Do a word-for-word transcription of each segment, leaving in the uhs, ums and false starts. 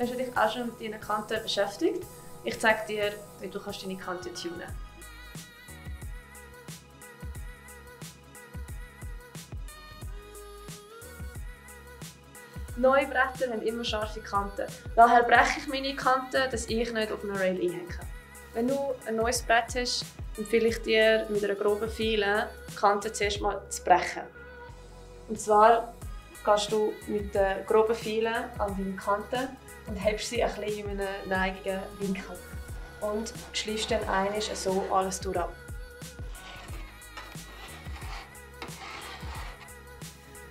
Hast du dich auch schon mit deinen Kanten beschäftigt? Ich zeige dir, wie du deine Kante tunen kannst. Neue Bretter haben immer scharfe Kanten. Daher breche ich meine Kanten, dass ich nicht auf eine Rail einhänge. Wenn du ein neues Brett hast, empfehle ich dir, mit einer groben Feile die Kanten zuerst mal zu brechen. Und zwar gehst du mit der groben Feile an deine Kanten und hebst sie ein bisschen in einem neigigen Winkel. Und schleifst dann einmal so alles durch ab.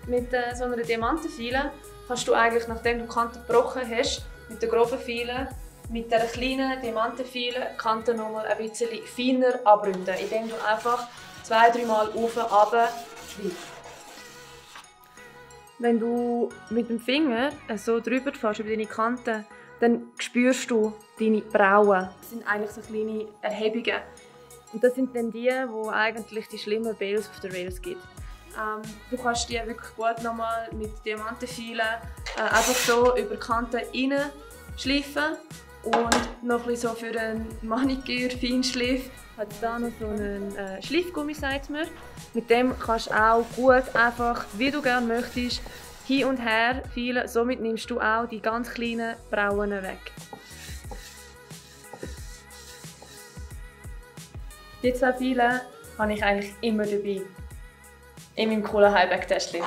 Mit so einer Diamantenfeile kannst du eigentlich, nachdem du die Kanten gebrochen hast, mit der groben Feile, mit der kleinen Diamantenfeile die Kanten noch mal ein bisschen feiner abründen, indem du einfach zwei, dreimal auf und runter schleifst. Wenn du mit dem Finger so drüber fährst über deine Kanten, dann spürst du deine Brauen. Das sind eigentlich so kleine Erhebungen. Und das sind dann die, wo eigentlich die schlimmen Bales auf der Rails gibt. Ähm, du kannst die wirklich gut nochmal mit Diamantenfeilen äh, einfach so über die Kanten rein schleifen und noch ein bisschen so für einen Maniküre-Feinschliff. Hat da noch so einen äh, Schleifgummi, sagt man. Mit dem kannst du auch gut einfach, wie du gerne möchtest, hin und her feilen. Somit nimmst du auch die ganz kleinen Brauen weg. Die zwei Feile habe ich eigentlich immer dabei. In meinem coolen Highback-Täschchen.